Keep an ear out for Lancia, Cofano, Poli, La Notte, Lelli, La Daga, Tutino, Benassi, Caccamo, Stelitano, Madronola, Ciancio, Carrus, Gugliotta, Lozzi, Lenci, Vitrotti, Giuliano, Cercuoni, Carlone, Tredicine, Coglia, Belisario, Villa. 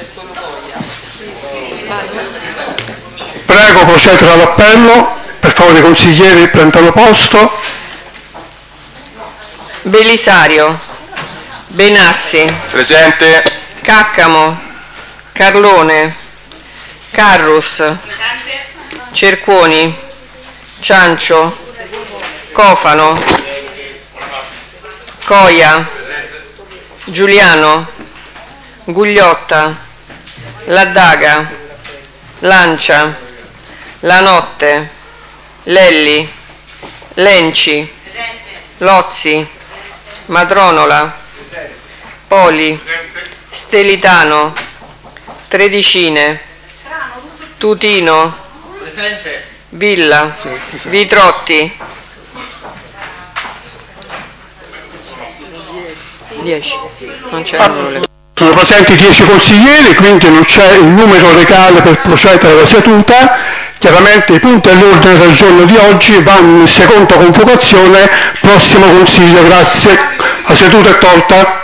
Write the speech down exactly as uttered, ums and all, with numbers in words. c'è solo Coglia. Prego, proseguo l'appello. Per favore, consiglieri, prendano posto. Belisario. Benassi. Presente. Caccamo. Carlone. Carrus. Cercuoni. Ciancio. Cofano. Coglia. Giuliano. Gugliotta. La Daga. Lancia. La Notte. Lelli. Lenci. Lozzi. Madronola. Poli. Stelitano. Tredicine. Tutino. Villa. Vitrotti. dieci. Non c'è ah, sono presenti dieci consiglieri, quindi non c'è il numero legale per procedere alla seduta. Chiaramente i punti all'ordine del giorno di oggi vanno in seconda convocazione, prossimo consiglio, grazie. La seduta è tolta.